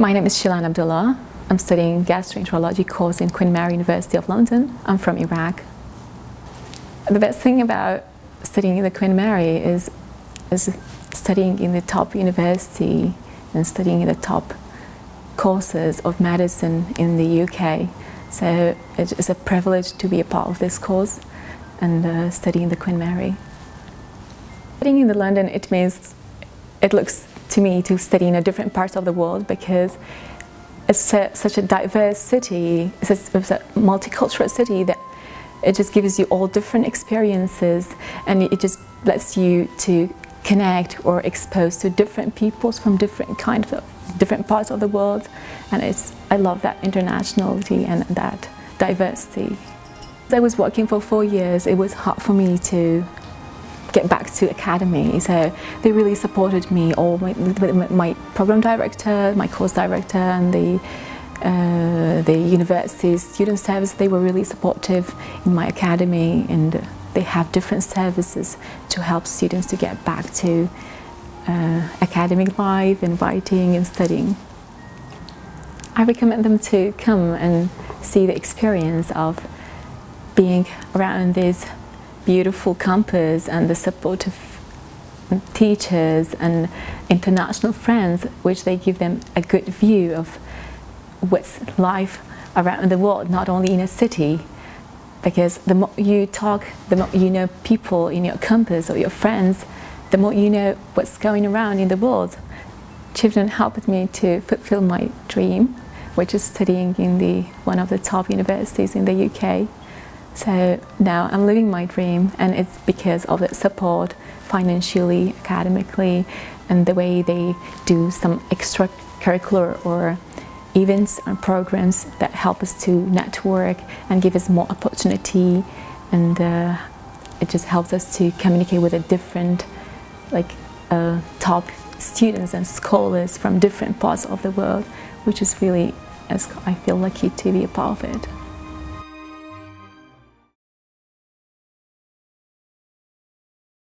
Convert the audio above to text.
My name is Shilan Abdullah. I'm studying gastroenterology course in Queen Mary University of London. I'm from Iraq. The best thing about studying in the Queen Mary is studying in the top university and studying in the top courses of medicine in the UK. So it is a privilege to be a part of this course and study in the Queen Mary. Studying in London, it means, it looks to me, to study in a different parts of the world, because it's such a diverse city, it's a multicultural city that it just gives you all different experiences, and it just lets you to connect or expose to different peoples from different parts of the world, and I love that internationality and that diversity. I was working for 4 years. It was hard for me to get back to academy, so they really supported me, all my program director, my course director, and the university's student service. They were really supportive in my academy, and they have different services to help students to get back to academic life and writing and studying. I recommend them to come and see the experience of being around these beautiful campus and the supportive teachers and international friends, which they give them a good view of what's life around the world, not only in a city. Because the more you talk, the more you know people in your campus or your friends, the more you know what's going around in the world. Children helped me to fulfill my dream, which is studying in one of the top universities in the UK. So now I'm living my dream, and it's because of the support financially, academically, and the way they do some extracurricular or events and programs that help us to network and give us more opportunity, and it just helps us to communicate with a different, top students and scholars from different parts of the world, which is really, I feel lucky to be a part of it.